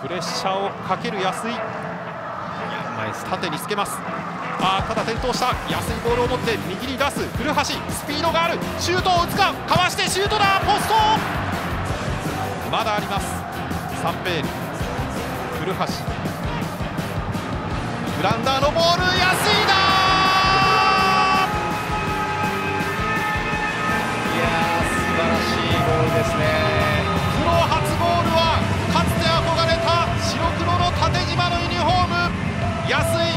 プレッシャーをかける安井、縦につけます。ただ転倒した。安井ボールを持って右に出す古橋、スピードがある、シュートを打つか、かわしてシュートだ、ポスト。まだあります。サンベール、古橋、グラウンダーのボール、安井だ。素晴らしいゴールですね。プロ初ゴールはかつて憧れた白黒の縦縞のユニフォーム、安井、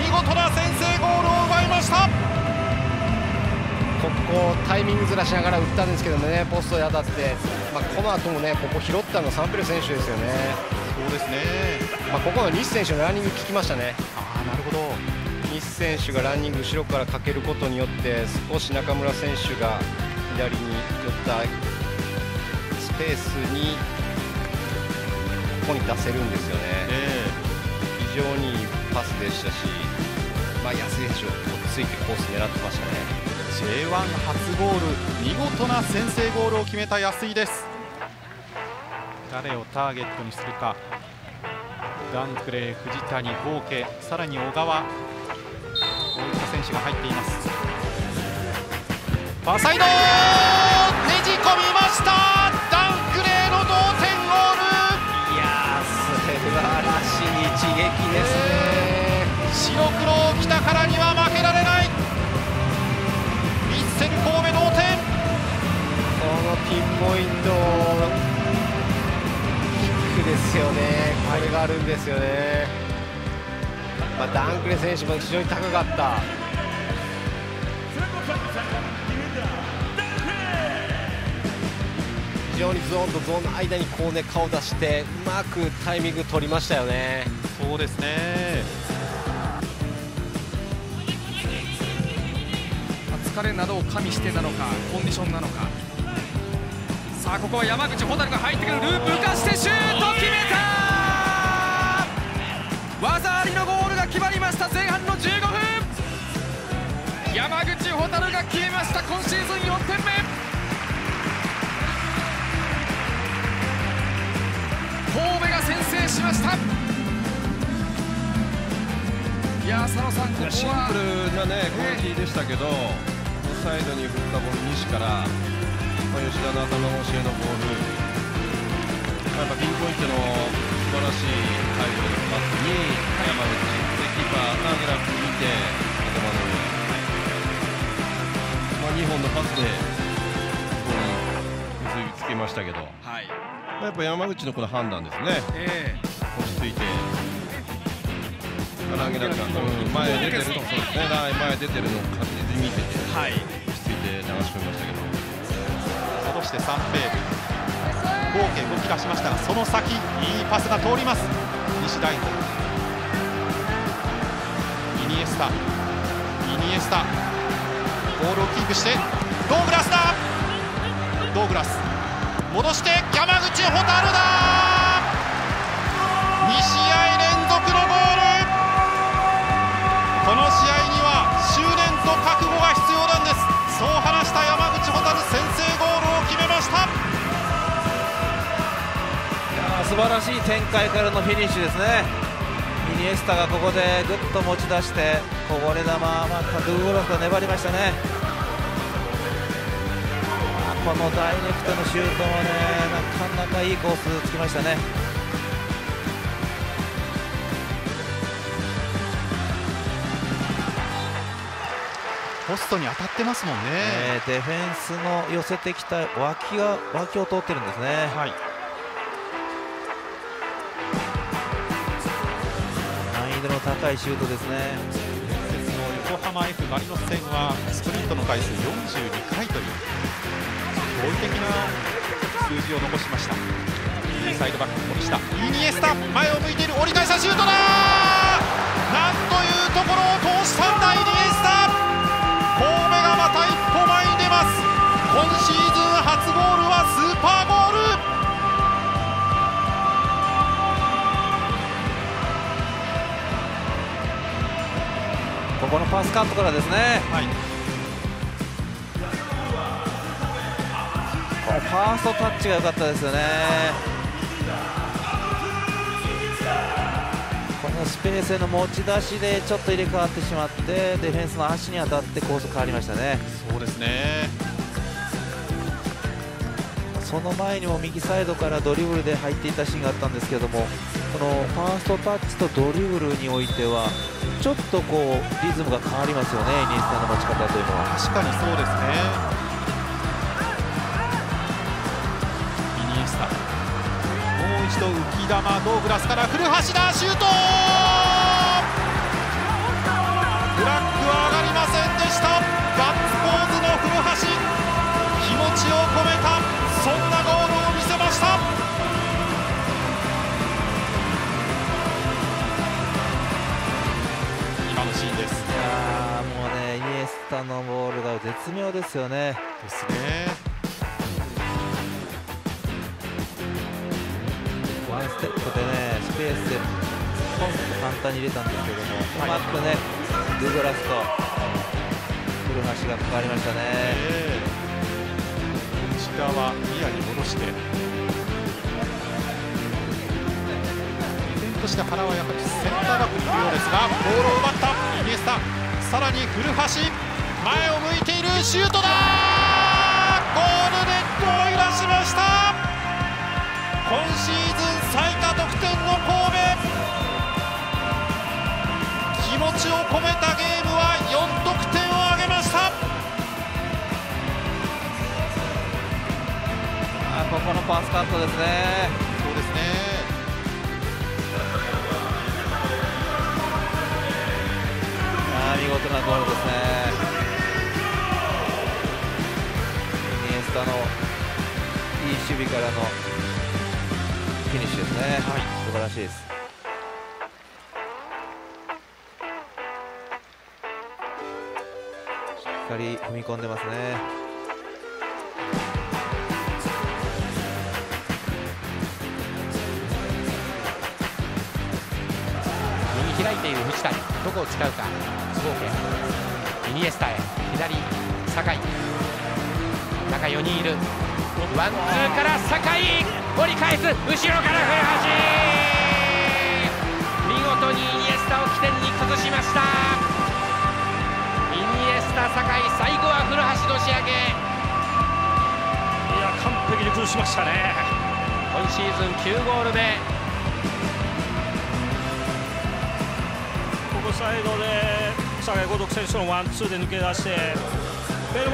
見事な先制ゴールを奪いました。ここタイミングずらしながら打ったんですけどもね、ポストに当たって、この後もね、ここ拾ったのサンペル選手ですよね。そうですね、ここの西選手のランニング効きましたね。なるほど、西選手がランニング後ろからかけることによって少し中村選手が左に寄ったスペースにここに出せるんですよね。非常にいいパスでしたし、安井選手をついてコース狙ってましたね。J1 初ゴール、見事な先制ゴールを決めた安井です。誰をターゲットにするか、ダンクレー、藤谷、豪家、さらに小川、こういった選手が入っています。ファーサイド、ねじ込みました。ダンクレーの同点ゴール。いやー、素晴らしい一撃ですね。白黒北からには負けられない。ヴィッセル神戸同点。このピンポイントキックですよね。これがあるんですよね。ダンクレー選手も非常に高かった。非常にゾーンとゾーンの間にこうね、顔出してうまくタイミング取りましたよね。そうですね、疲れなどを加味してなのか、コンディションなのか。さあ、ここは山口蛍が入ってくる。ループ浮かしてシュート決めた。技ありのゴールが決まりました。前半の15分、山口蛍が消えました。今シーズン4点目。神戸が先制しました。いや、佐野さん、ここはシンプルなね、攻撃でしたけど、サイドに振ったボール西から、吉田の頭越しへのボール、ピンポイントの素晴らしいタイムのパスに山口、キーパーターグラフ見て頭の上、2本のパスでここに結びつけましたけど。はい、やっぱ山口のこの判断ですね。落ち着いて投げなくて、前出てると、そうですね、前出てるのを確実に見てて、落ち着いて流し込みましたけど、戻してサンペール、合計動き出しましたが、その先、いいパスが通ります。西大イニエスタ、ボールをキープしてドーグラスだ。戻して山口蛍だ。2試合連続のゴール。この試合には執念と覚悟が必要なんです。そう話した山口蛍、先制ゴールを決めました。素晴らしい展開からのフィニッシュですね。イニエスタがここでぐっと持ち出して、こぼれ球、ドゥーゴラスが粘りましたね。このダイレクトのシュートもね、なかなかいいコースつきましたね。ポストに当たってますもんね。ディフェンスの寄せてきた脇を通ってるんですね。はい、難易度の高いシュートですね。横浜 F マリノス戦はスプリントの回数42回という驚異的な数字を残しました。サイドバック、森下、イニエスタ、前を向いている、折り返したシュートだ。なんというところを通したんだ、イニエスタ。神戸がまた一歩前に出ます。今シーズン初ゴールはスーパーゴール。ここのパスカットからですね。はい、ファーストタッチが良かったですよね。スペースへの持ち出しでちょっと入れ替わってしまって、ディフェンスの足に当たってコース変わりましたね。そうですね。その前にも右サイドからドリブルで入っていたシーンがあったんですけれども、このファーストタッチとドリブルにおいてはちょっとこうリズムが変わりますよね、イニエスタの持ち方というのは。確かにそうですね。一度浮き球、ドーグラスから古橋だ、シュート。フラッグは上がりませんでした。ガッツポーズの古橋、気持ちを込めた、そんなゴールを見せました。今のシーンです。いやもうね、イニエスタのボールが絶妙ですよね。ですね。ここでね、スペースでポンと簡単に入れたんですけども、うまくね、ドゥグラスと古橋が変わりましたね。内側、ニアに戻して依然として原はやはりセンターバックにいるようですが、ボールを奪ったイニエスタ、さらに古橋、前を向いている、シュートだー、ゴールネットを揺らしました。今シーズン最多得点の神戸、気持ちを込めたゲームは4得点を挙げました。ここのパスカットですね。そうですね。見事なゴールですね。イニエスタのいい守備からのフィニッシュですね。はい、素晴らしいです。しっかり踏み込んでますね。右開いている藤谷、どこを使うか。イニエスタへ、左酒井。中4人いる。ワンツーから酒井。折り返す、後ろから古橋、見事にイニエスタを起点に崩しました。イニエスタ、酒井、最後は古橋の仕上げ。いや、完璧に崩しましたね。今シーズン9ゴール目。ここ最後で酒井五徳選手のワンツーで抜け出して、ドー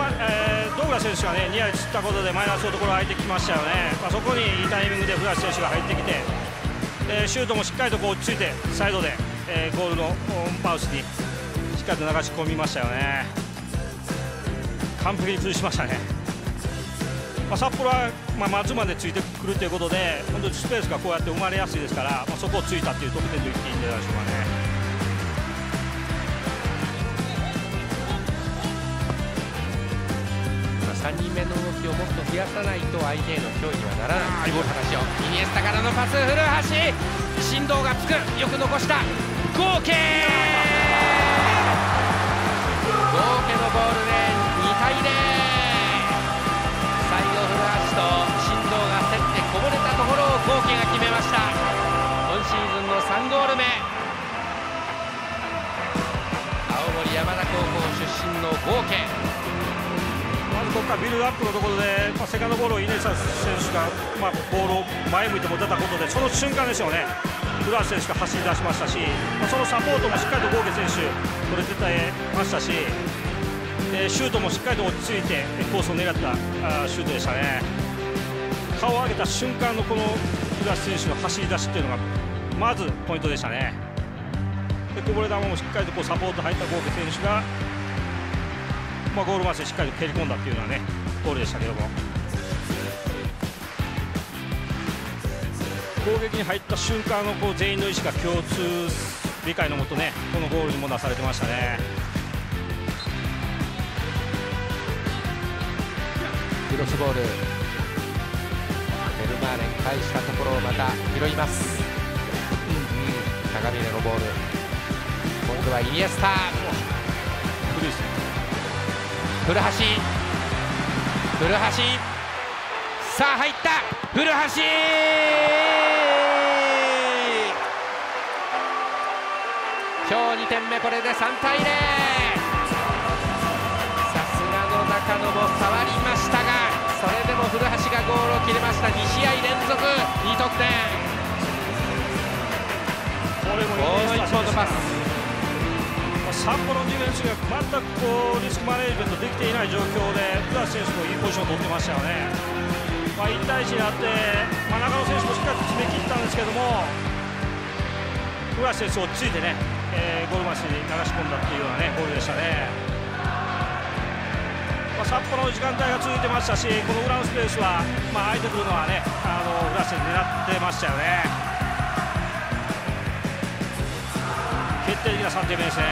グラス選手がね、ニアに散ったことでマイナスのところ空いてきましたよね。まあ、そこにいいタイミングで古橋選手が入ってきて、シュートもしっかりとこう落ち着いてサイドで、ゴールのマウスにしっかりと流し込みましたよね。完璧に崩しましたね。まあ、札幌は、松までついてくるということで、本当にスペースがこうやって生まれやすいですから、そこをついたという得点と言っていいんじゃないでしょうかね。3人目の動きをもっと増やさないと相手への脅威にはならないという話を。イニエスタからのパス、古橋、振動がつく、よく残した。合計のゴールで2対0。最後、古橋と振動が競ってこぼれたところを合計が決めました。今シーズンの3ゴール目。青森山田高校出身の合計。ここからビルドアップのところで、セカンドボールをイニエスタ選手が、ボールを前向いて持てたことで、その瞬間でしょうね、古橋選手が走り出しましたし、そのサポートもしっかりとゴーケ選手、取れてましたし、シュートもしっかりと落ち着いて、コースを狙ったシュートでしたね。顔を上げた瞬間のこの古橋選手の走り出しというのが、まずポイントでしたね。でこぼれ球もしっかりとこうサポート入ったゴーケ選手が、ゴールマッチでしっかり蹴り込んだっていうのはね、ゴールでしたけども、攻撃に入った瞬間のこう全員の意思が共通理解のもとね、このゴールにも出されてましたね。クロスボール、ベルマーレン返したところをまた拾います。高峰のボール、今度はイニエスタ。古橋。古橋、さあ入った、古橋。2点目、これで3対0。さすがの中野も触りましたが、それでも古橋がゴールを決めました。2試合連続2得点。この一本のパス、札幌のディフェンスが全くこうリスクマネジメントできていない状況で、古橋選手もいいポジションを取ってましたよね。1対1になって、中野選手もしっかり決めきったんですけども、古橋選手落ち着いてね、ゴールマシに流し込んだっていうようなね、ゴールでしたね。札幌の時間帯が続いてましたし、この裏のスペースは、空いてくるのはね、古橋選手狙ってましたよね。決定的な3点目ですね。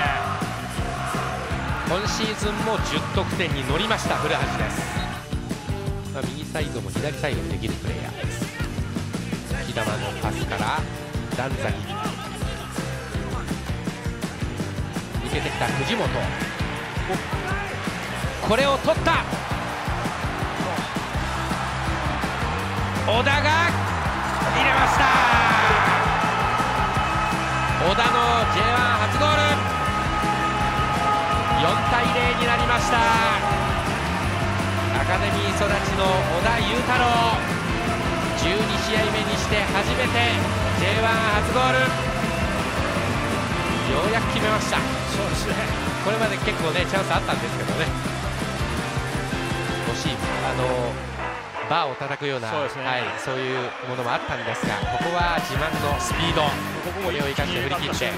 今シーズンも10得点に乗りました古橋です。右サイドも左サイドもできるプレーヤーです。木玉のパスから段差に抜けてきた藤本、これを取った小田が入れました。小田の J1 初ゴール、4対0になりました。アカデミー育ちの小田裕太郎、12試合目にして初めて J1 初ゴール、ようやく決めました。そうですね、これまで結構ねチャンスあったんですけどね、惜しいバーを叩くような、そういうものもあったんですが、ここは自慢のスピード、これを生かして振り切って、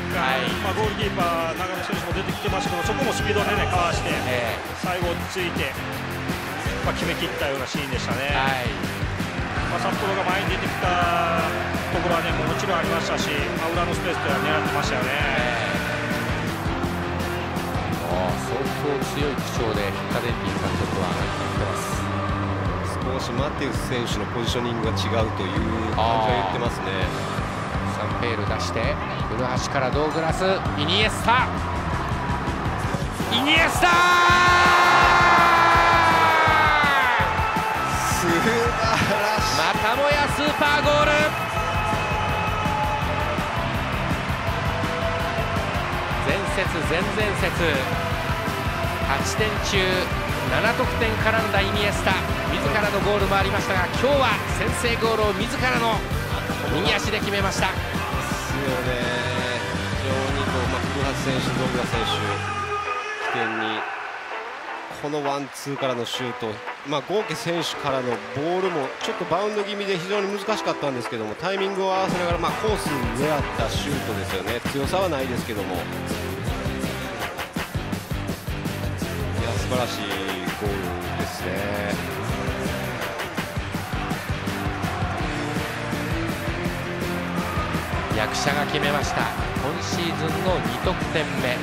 ゴールキーパー、中野選手も出てきてましたけど、そこもスピードでね、かわして、最後、ついて、決めきったようなシーンでしたね。札幌が前に出てきたところはね、もちろんありましたし、裏のスペースでは狙ってましたよね。相当強い口調で、カデンティ監督は言ってます。少しマテウス選手のポジショニングが違うという感じは言ってますね。サンペール出して古橋からドーグラス、イニエスタ、イニエスタ、素晴らしい、またもやスーパーゴール。前節8点中7得点絡んだイニエスタ、自らのゴールもありましたが、今日は先制ゴールを自らの右足で決めました。ですよね。非常に古橋選手、ドーグラス選手起点にこのワンツーからのシュート、ゴーケ選手からのボールもちょっとバウンド気味で非常に難しかったんですけども、タイミングを合わせながら、コースに狙ったシュートですよね。強さはないですけども。素晴らしいゴールですね。役者が決めました。今シーズンの2得点目。